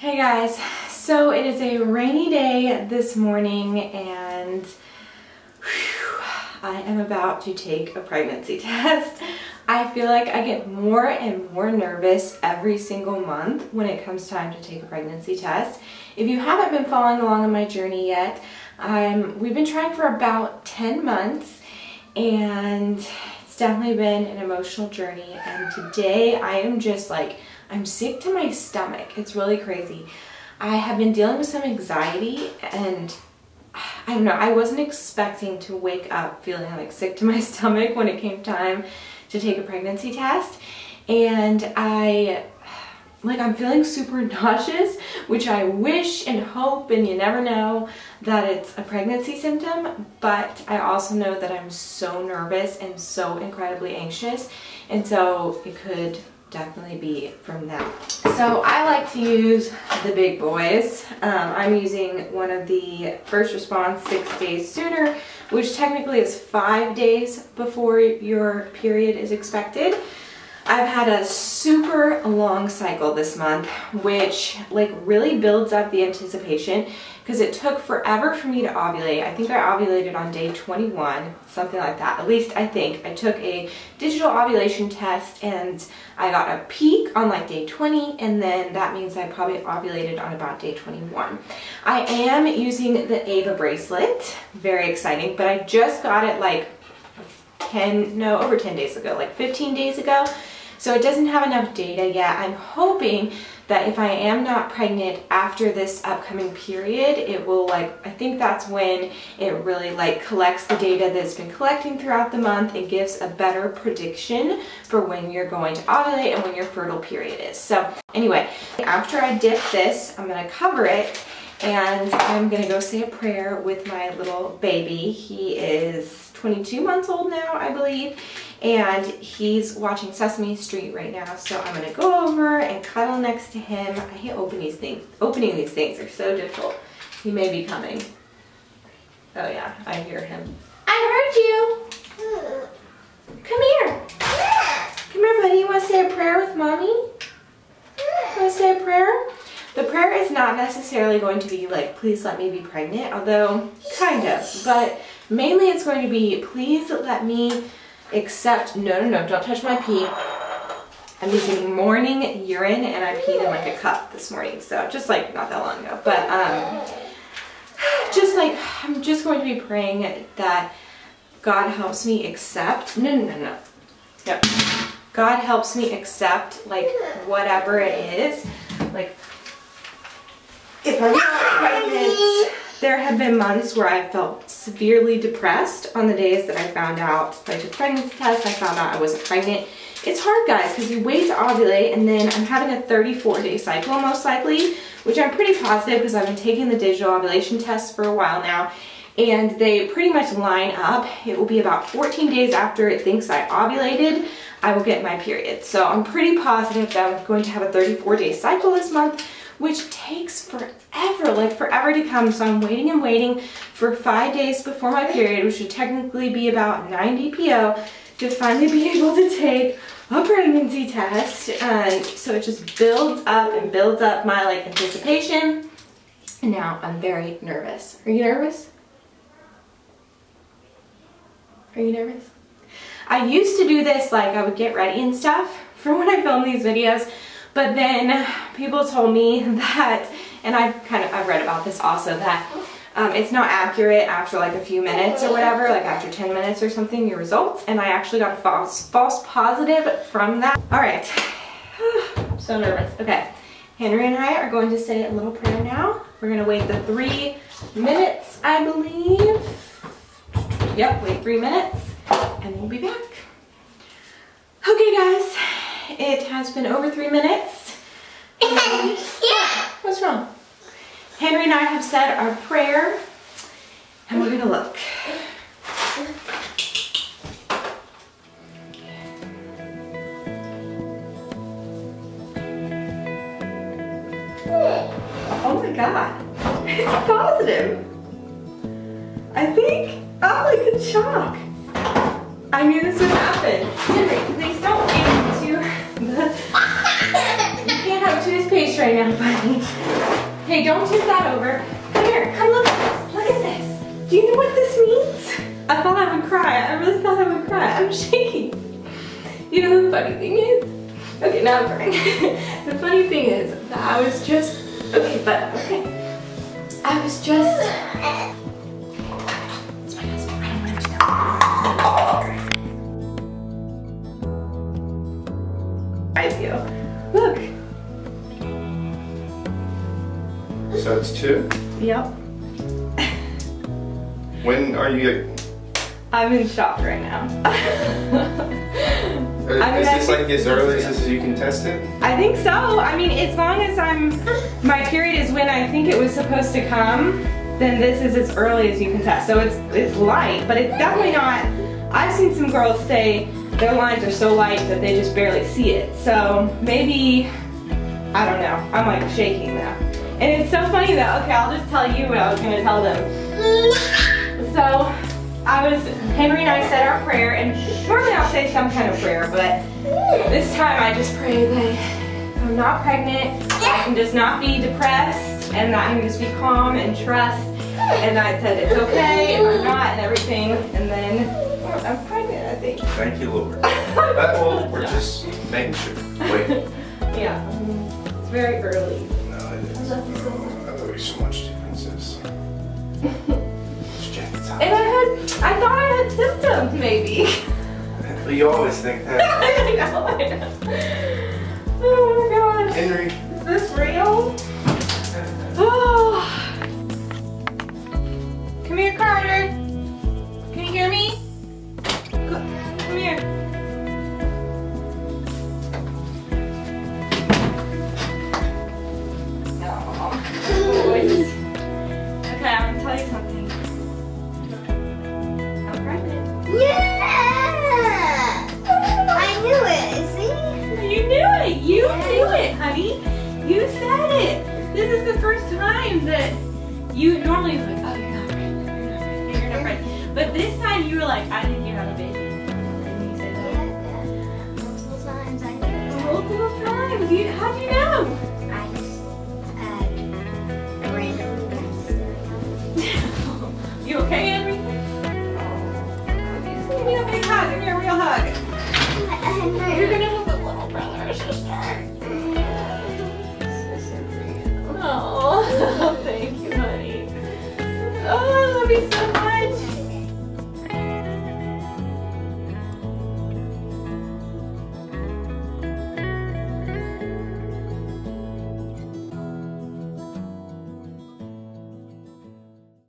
Hey guys, so it is a rainy day this morning and whew, I am about to take a pregnancy test. I feel like I get more and more nervous every single month when it comes time to take a pregnancy test. If you haven't been following along on my journey yet, we've been trying for about 10 months and it's definitely been an emotional journey, and today I am just like, I'm sick to my stomach. It's really crazy. I have been dealing with some anxiety and I don't know, I wasn't expecting to wake up feeling like sick to my stomach when it came time to take a pregnancy test. And I'm feeling super nauseous, which I wish and hope, and you never know, that it's a pregnancy symptom, but I also know that I'm so nervous and so incredibly anxious. And so it could definitely be from that. So I like to use the big boys. I'm using one of the First Response 6 days sooner, which technically is 5 days before your period is expected. I've had a super long cycle this month, which like really builds up the anticipation because it took forever for me to ovulate. I think I ovulated on day 21, something like that. At least I think. I took a digital ovulation test and I got a peak on like day 20, and then that means I probably ovulated on about day 21. I am using the Ava bracelet. Very exciting, but I just got it like over 10 days ago, like 15 days ago. So it doesn't have enough data yet. I'm hoping that if I am not pregnant after this upcoming period, it will I think that's when it really collects the data that's been collecting throughout the month and gives a better prediction for when you're going to ovulate and when your fertile period is. So anyway, after I dip this, I'm gonna cover it and I'm gonna go say a prayer with my little baby. He is 22 months old now, I believe, and he's watching Sesame Street right now. So I'm gonna go over and cuddle next to him. I hate opening these things, they're so difficult. He may be coming. Oh yeah, I hear him. I heard you. Come here. Come here, buddy. You wanna say a prayer with mommy? You wanna say a prayer? The prayer is not necessarily going to be like, please let me be pregnant, although kind of, but mainly it's going to be, please let me accept, no, don't touch my pee. I'm using morning urine and I peed in like a cup this morning, so just like not that long ago, but I'm just going to be praying that God helps me accept, no, God helps me accept like whatever it is, like if I'm not pregnant. There have been months where I felt severely depressed on the days that I found out. I took a pregnancy test, I found out I wasn't pregnant. It's hard, guys, because you wait to ovulate, and then I'm having a 34-day cycle most likely, which I'm pretty positive because I've been taking the digital ovulation test for a while now, and they pretty much line up. It will be about 14 days after it thinks I ovulated, I will get my period. So I'm pretty positive that I'm going to have a 34-day cycle this month, which takes forever, like forever to come. So I'm waiting and waiting for 5 days before my period, which would technically be about 9 DPO, to finally be able to take a pregnancy test. And so it just builds up and builds up my anticipation. And now I'm very nervous. Are you nervous? Are you nervous? I used to do this, I would get ready and stuff for when I filmed these videos. But then people told me that, and I've read about this also, that it's not accurate after a few minutes or whatever, after 10 minutes or something, your results. And I actually got a false positive from that. All right, I'm so nervous. Okay, Henry and I are going to say a little prayer now. We're gonna wait the 3 minutes, I believe. Yep, wait 3 minutes, and we'll be back. Okay, guys. It has been over 3 minutes. And yeah. What's wrong? Henry and I have said our prayer, and we're gonna look. Oh my God, it's positive. I think, oh, like a shock. I knew this would happen. Henry, please don't. You can't have toothpaste right now, buddy. Hey, don't tip that over. Come here, come look at this. Look at this. Do you know what this means? I thought I would cry. I really thought I would cry. I'm shaking. You know the funny thing is? Okay, now I'm crying. The funny thing is that I was just, okay, but, okay. I was just, you. Look. So it's two? Yep. When are you? I'm in shock right now. Is this like as early as you can test it? I think so. I mean, as long as I'm, my period is when I think it was supposed to come, then this is as early as you can test. So it's light, but it's definitely not, I've seen some girls say, their lines are so light that they just barely see it. So maybe, I don't know, I'm like shaking now. And it's so funny though, okay, I'll just tell you what I was gonna tell them. So Henry and I said our prayer, and normally I'll say some kind of prayer, but this time I just pray that I'm not pregnant, I can just not be depressed, and that I can just be calm and trust, and I said it's okay, and I'm not, and everything, and then, I'm pregnant, I think. Thank you, Lord. That will, we're just making sure. Wait. Yeah. It's very early. No, it is. I love you so much, too, Princess. Just check this out. And I thought I had symptoms, maybe. Well, you always think that. I know. Oh my God. Henry. Is this real? Oh. Come here, Carter. Can you hear me? Come here. Oh, boys. Okay, I'm gonna tell you something. I'm pregnant. Yeah! I knew it, see? You knew it! You knew it, honey! You said it! This is the first time that you normally was like, oh, you're not pregnant, you're not pregnant, you're not pregnant. But this time you were like, I didn't get out of baby. Multiple times. How do you know? I just randomly passed. You okay, Henry? Just give me a big hug. Give me a real hug. You're gonna have a little brother or sister. Oh.